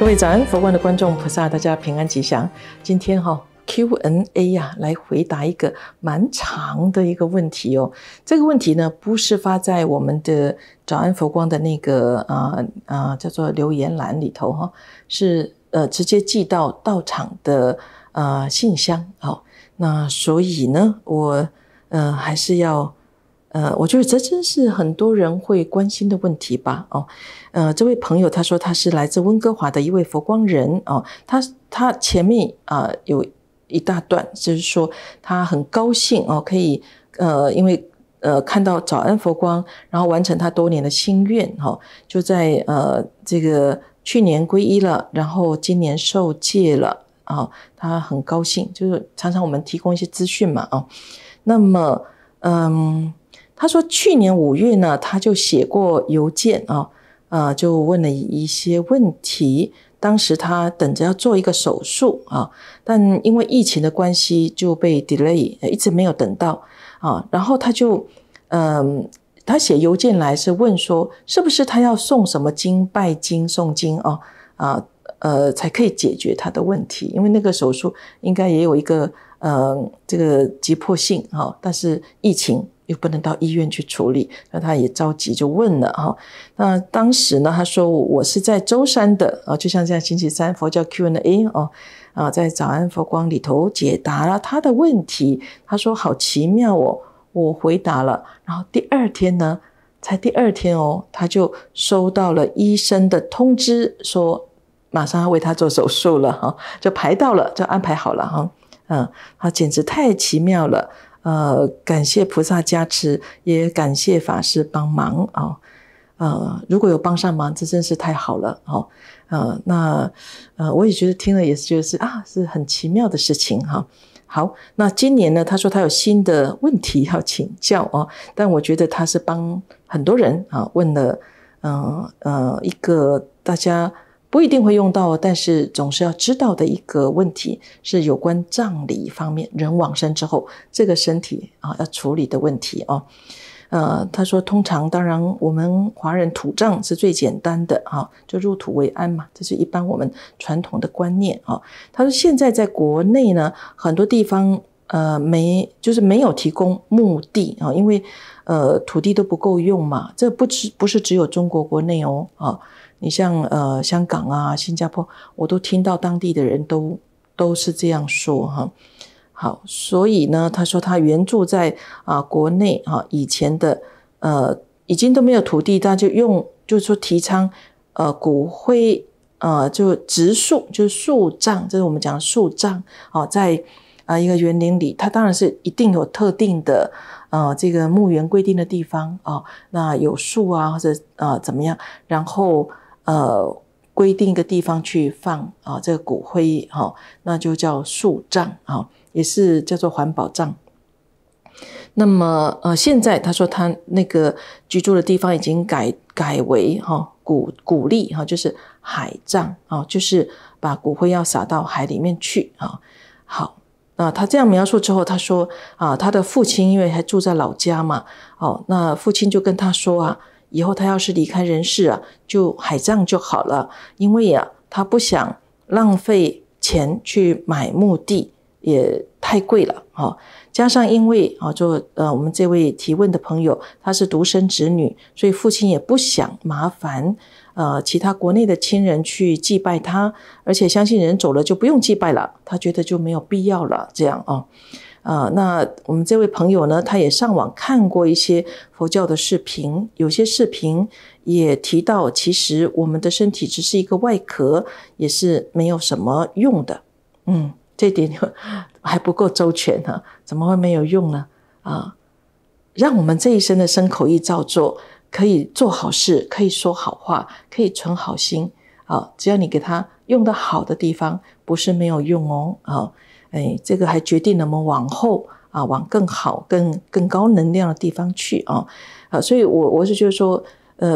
各位早安，佛光的观众菩萨，大家平安吉祥。今天Q&A 来回答一个蛮长的一个问题哦。这个问题呢，不是发在我们的早安佛光的那个叫做留言栏里头是直接寄到道场的信箱。那所以呢，我还是要。我觉得这真是很多人会关心的问题吧。这位朋友他说他是来自温哥华的一位佛光人哦，他前面有一大段就是说他很高兴哦，可以因为看到早安佛光，然后完成他多年的心愿就在这个去年皈依了，然后今年受戒了他很高兴，就是常常我们提供一些资讯嘛那么他说去年5月呢，他就写过邮件就问了一些问题。当时他等着要做一个手术但因为疫情的关系就被 delay， 一直没有等到然后他就他写邮件来是问说，是不是他要诵什么经、拜经、诵经才可以解决他的问题？因为那个手术应该也有一个这个急迫性但是疫情。又不能到医院去处理，那他也着急就问了那当时呢，他说我是在舟山的就像现在星期三佛教 Q&A 在早安佛光里头解答了他的问题。他说好奇妙我回答了，然后第二天他就收到了医生的通知，说马上要为他做手术了就排到了，就安排好了他简直太奇妙了。感谢菩萨加持，也感谢法师帮忙如果有帮上忙，这真是太好了我也觉得听了也是觉得是是很奇妙的事情好，那今年呢，他说他有新的问题要请教但我觉得他是帮很多人问了一个大家不一定会用到，但是总是要知道的一个问题，是有关葬礼方面，人往生之后这个身体要处理的问题他说通常当然我们华人土葬是最简单的就入土为安嘛，这是一般我们传统的观念他说现在在国内呢，很多地方没有提供墓地因为土地都不够用嘛，这不是只有中国国内你像香港新加坡，我都听到当地的人都是这样说好，所以呢，他说他原住在国内以前的已经都没有土地，他就就是说提倡骨灰就植树，就是树葬，这是我们讲的树葬在一个园林里，它当然是一定有特定的这个墓园规定的地方那有树或者怎么样，然后规定一个地方去放这个骨灰那就叫树葬也是叫做环保葬。那么现在他说他那个居住的地方已经改为鼓励就是海葬就是把骨灰要撒到海里面去好。他这样描述之后，他说他的父亲因为还住在老家嘛那父亲就跟他说以后他要是离开人世就海葬就好了，因为他不想浪费钱去买墓地，也太贵了加上因为我们这位提问的朋友他是独生子女，所以父亲也不想麻烦其他国内的亲人去祭拜他，而且相信人走了就不用祭拜了，他觉得就没有必要了这样那我们这位朋友呢，他也上网看过一些佛教的视频，有些视频也提到其实我们的身体只是一个外壳，也是没有什么用的这点还不够周全怎么会没有用呢让我们这一生的身口意造作，可以做好事，可以说好话，可以存好心只要你给它用的好的地方，不是没有用这个还决定了我们往后往更好、更高能量的地方去所以我是觉得说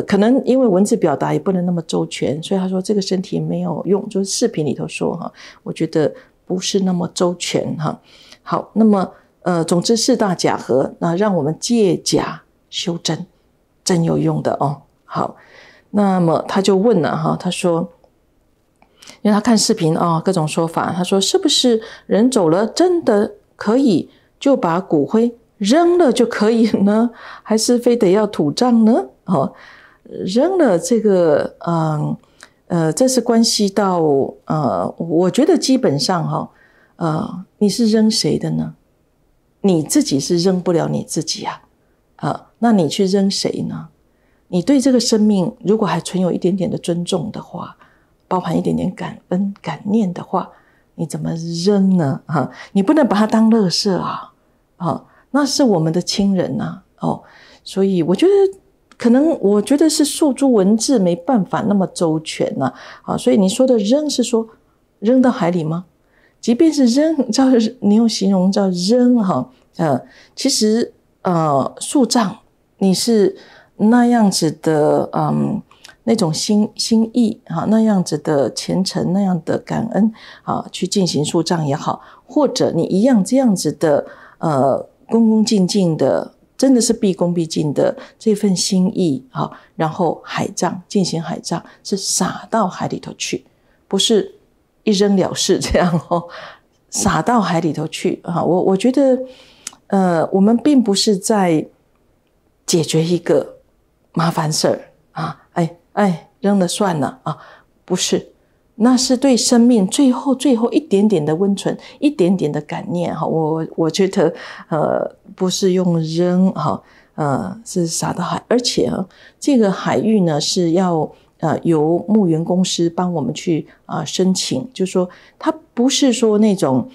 可能因为文字表达也不能那么周全，所以他说这个身体没有用，就是视频里头说我觉得不是那么周全好，那么总之四大假合，那让我们借假修真，真有用的好。那么他就问了他说因为他看视频啊、各种说法。他说是不是人走了真的可以就把骨灰扔了就可以呢？还是非得要土葬呢？哦，扔了这个，这是关系到我觉得基本上哈、你是扔谁的呢？你自己是扔不了你自己啊，那你去扔谁呢？你对这个生命如果还存有一点点的尊重的话，包含一点点感恩感念的话，你怎么扔呢？你不能把它当垃圾啊，那是我们的亲人啊，所以我觉得可能是诉诸文字没办法那么周全啊，所以你说的扔是说扔到海里吗？即便是扔，你用形容叫扔哈，其实树葬你是那样子的，那种心意啊，那样子的虔诚，那样的感恩啊，去进行树葬也好，或者你一样这样子的恭恭敬敬的，真的是毕恭毕敬的这份心意啊，然后海葬进行海葬是撒到海里头去，不是一扔了事这样哦，撒到海里头去啊！我觉得，我们并不是在解决一个麻烦事儿啊，扔了算了啊，不是，那是对生命最后一点点的温存，一点点的感念哈。我觉得，不是用扔哈，是撒到海，而且啊，这个海域呢是要。由墓园公司帮我们去申请，就是说他不是说那种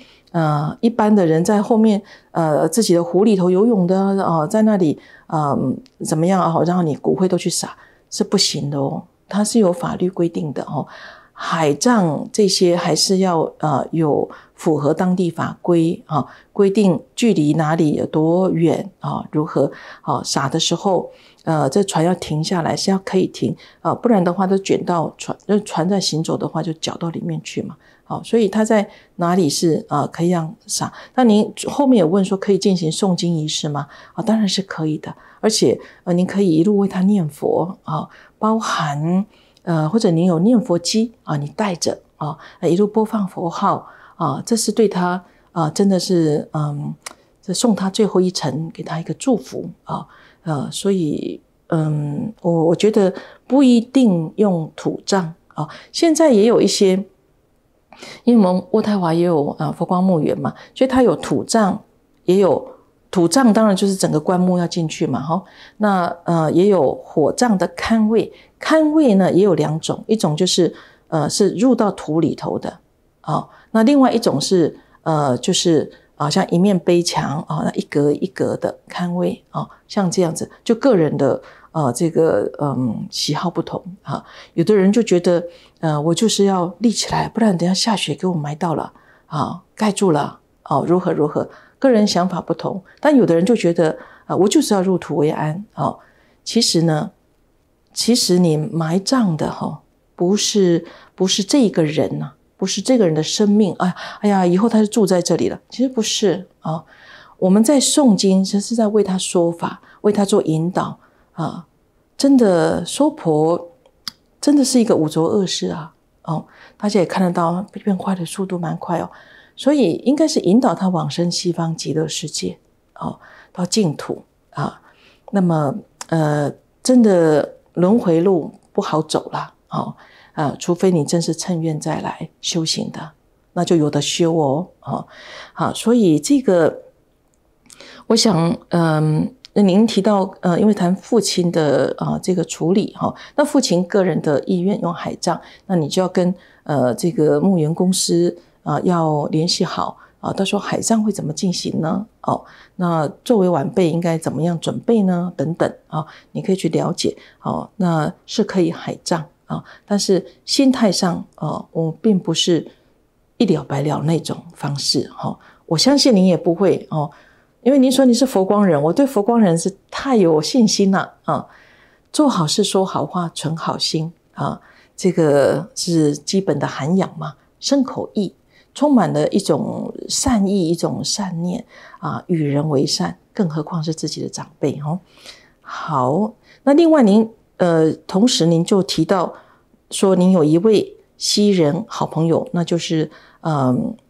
一般的人在后面自己的湖里头游泳的在那里怎么样啊，然后你骨灰都去撒是不行的哦，它是有法律规定的哦。海葬这些还是要有符合当地法规啊，规定距离哪里有多远啊，如何啊，撒的时候这船要停下来是要可以停啊，不然的话都卷到船在行走的话就搅到里面去嘛。好，所以它在哪里是可以让撒。那您后面有问说可以进行诵经仪式吗？啊，当然是可以的，而且您可以一路为他念佛啊，包含。或者你有念佛机啊，你带着啊，一路播放佛号啊，这是对他啊，真的是这送他最后一程，给他一个祝福啊，所以我觉得不一定用土葬啊，现在也有一些，因为我们渥太华也有佛光墓园嘛，所以它有土葬，也有。土葬当然就是整个棺木要进去嘛，哈，那也有火葬的龛位，龛位呢也有两种，一种就是是入到土里头的，哦，那另外一种是就是好像一面碑墙啊，那一格一格的龛位啊，像这样子，就个人的这个喜好不同啊，有的人就觉得我就是要立起来，不然等一下下雪给我埋到了啊，盖住了哦，如何。个人想法不同，但有的人就觉得我就是要入土为安哦。其实你埋葬的不是这一个人呐，不是这个人的生命啊，哎呀，以后他就住在这里了。其实不是哦，我们在诵经，只是在为他说法，为他做引导啊。真的娑婆真的是一个五浊恶世啊哦，大家也看得到变坏的速度蛮快哦。所以应该是引导他往生西方极乐世界哦，到净土啊。那么真的轮回路不好走了哦啊，除非你真是趁愿再来修行的，那就有的修哦哦。好，所以这个我想您提到因为谈父亲的这个处理哈，那父亲个人的意愿用海葬，那你就要跟这个墓园公司。要联系好啊，到时候海葬会怎么进行呢？哦，那作为晚辈应该怎么样准备呢？等等啊，你可以去了解哦，那是可以海葬啊，但是心态上我并不是一了百了那种方式哈、哦。我相信你也不会哦，因为您说你是佛光人，我对佛光人是太有信心了啊。做好事，说好话，存好心啊，这个是基本的涵养嘛，身口意。充满了一种善意，一种善念啊，与人为善，更何况是自己的长辈哦。好，那另外您同时您就提到说，您有一位西人好朋友，那就是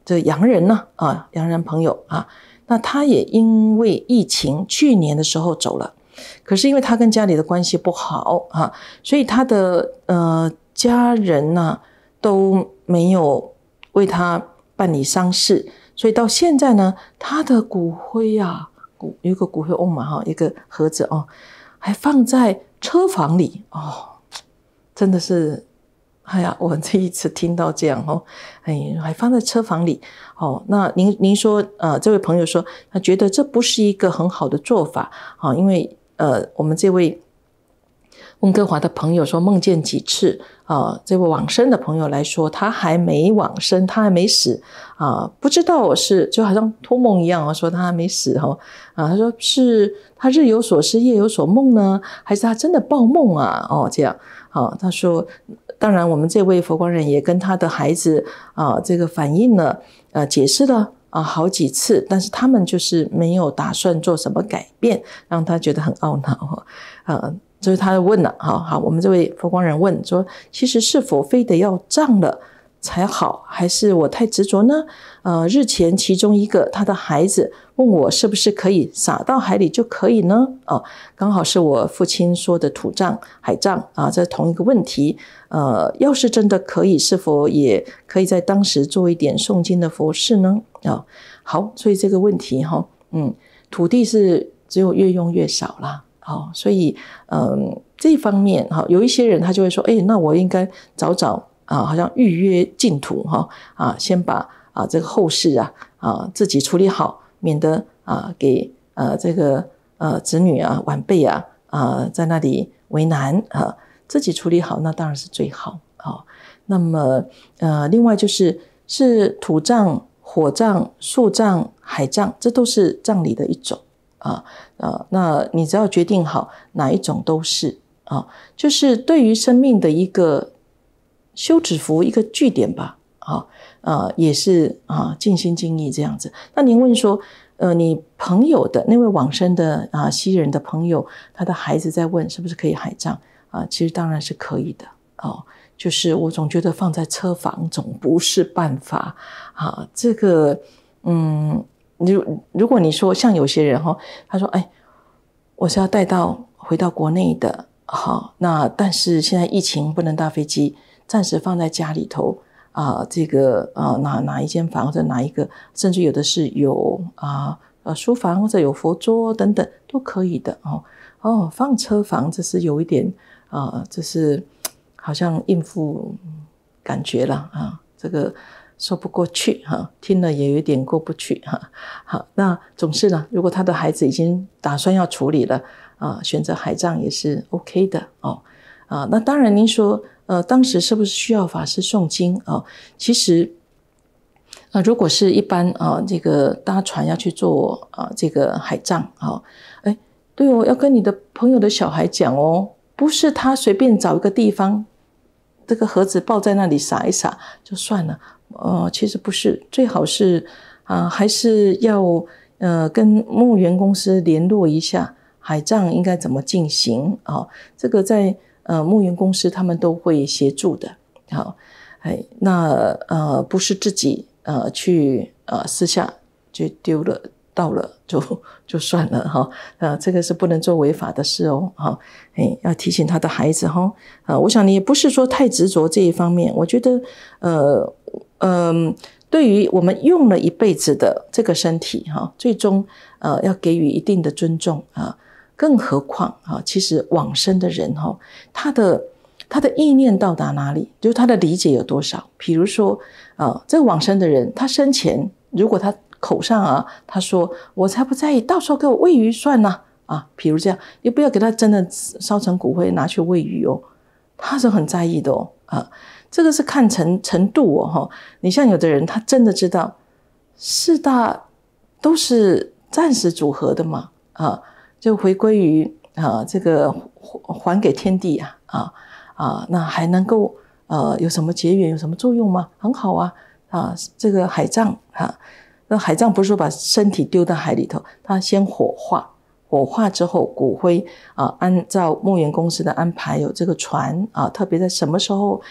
这洋人呢啊，洋人朋友啊，那他也因为疫情去年的时候走了，可是因为他跟家里的关系不好啊，所以他的家人呢都没有为他办理丧事，所以到现在呢，他的骨灰啊，有一个骨灰瓮嘛哈，一个盒子哦，还放在车房里哦，真的是。 哎呀，我这一次听到这样哦，哎，还放在车房里哦。那您说，这位朋友说，他觉得这不是一个很好的做法啊、哦，因为我们这位温哥华的朋友说梦见几次啊、这位往生的朋友来说，他还没往生，他还没死啊、不知道是就好像托梦一样哦，说他还没死哦啊，他说是他日有所思夜有所梦呢，还是他真的报梦啊？哦，这样啊、哦，他说。 当然，我们这位佛光人也跟他的孩子啊、这个反映了，解释了啊、好几次，但是他们就是没有打算做什么改变，让他觉得很懊恼啊、就是他问了，好，我们这位佛光人问说，其实是否非得要葬了才好，还是我太执着呢？日前其中一个他的孩子问我，是不是可以撒到海里就可以呢？啊、刚好是我父亲说的土葬、海葬啊，这同一个问题。 要是真的可以，是否也可以在当时做一点诵经的佛事呢？啊，好，所以这个问题哈，土地是只有越用越少啦，好，所以这方面哈，有一些人他就会说，哎，那我应该早早啊，好像预约净土哈啊，先把啊这个后事啊自己处理好，免得啊给这个子女啊晚辈啊在那里为难啊。 自己处理好，那当然是最好啊、哦。那么，另外就是土葬、火葬、树葬、海葬，这都是葬礼的一种啊。那你只要决定好哪一种都是啊，就是对于生命的一个休止符、一个据点吧啊。也是啊，尽心尽意这样子。那您问说，你朋友的那位往生的啊西人的朋友，他的孩子在问是不是可以海葬？ 啊，其实当然是可以的哦，就是我总觉得放在车房总不是办法啊。这个，如果你说像有些人哈、哦，他说哎，我是要带到回到国内的，好、哦，那但是现在疫情不能搭飞机，暂时放在家里头啊、这个哪一间房或者哪一个，甚至有的是有书房或者有佛桌等等都可以的哦。哦，放车房这是有一点。 啊，这是好像应付感觉了啊，这个说不过去哈、啊，听了也有点过不去哈、啊。好，那总是呢，如果他的孩子已经打算要处理了啊，选择海葬也是 OK 的哦。啊，那当然您说，当时是不是需要法师诵经啊？其实，如果是一般啊，这个搭船要去做啊，这个海葬啊，哎，对哦，要跟你的朋友的小孩讲哦。 不是他随便找一个地方，这个盒子抱在那里撒一撒就算了。其实不是，最好是还是要跟墓园公司联络一下海葬应该怎么进行啊、哦。这个在墓园公司他们都会协助的。好、哦，哎，那不是自己去私下就丢了。 到了就算了哈、哦，这个是不能做违法的事哦，哈、哦，哎，要提醒他的孩子哈、哦，我想你也不是说太执着这一方面，我觉得，对于我们用了一辈子的这个身体哈、哦，最终要给予一定的尊重啊，更何况啊、哦，其实往生的人哈、哦，他的意念到达哪里，就是他的理解有多少，比如说这个往生的人，他生前如果他 口上啊，他说我才不在意，到时候给我喂鱼算了啊。比如这样，你不要给他真的烧成骨灰拿去喂鱼哦，他是很在意的哦啊。这个是看程度哦哈。你像有的人，他真的知道四大都是暂时组合的嘛啊，就回归于这个还给天地那还能够有什么结缘有什么作用吗？很好啊，这个海葬啊。 那海葬不是说把身体丢到海里头，它先火化，火化之后，骨灰按照墓园公司的安排，有这个船特别在什么时候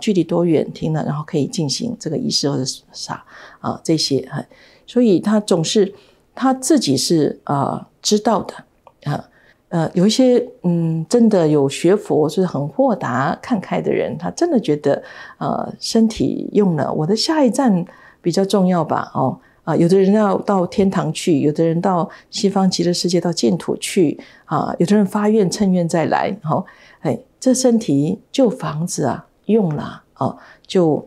距离多远停了，然后可以进行这个仪式或者撒这些，所以他总是他自己是知道的有一些真的有学佛，就是很豁达看开的人，他真的觉得身体用了，我的下一站比较重要吧，哦。有的人要到天堂去，有的人到西方极乐世界到净土去有的人发愿趁愿再来，这身体旧房子用了就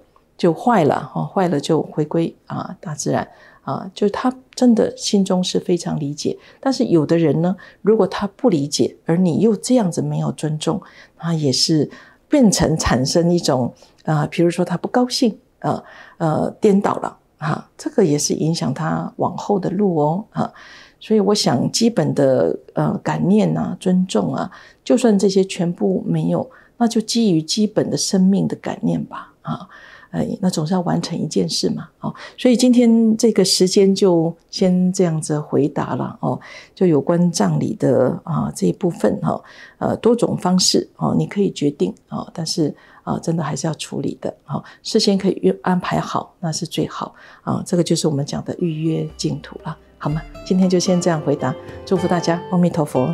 坏了，坏了就回归大自然就是他真的心中是非常理解。但是有的人呢，如果他不理解，而你又这样子没有尊重，他也是变成产生一种比如说他不高兴颠倒了这个也是影响他往后的路哦所以我想基本的感念尊重就算这些全部没有，那就基于基本的生命的感念吧那总是要完成一件事嘛所以今天这个时间就先这样子回答了就有关葬礼的这一部分多种方式你可以决定但是真的还是要处理的事先可以安排好，那是最好这个就是我们讲的预约净土了，好吗？今天就先这样回答，祝福大家，阿弥陀佛。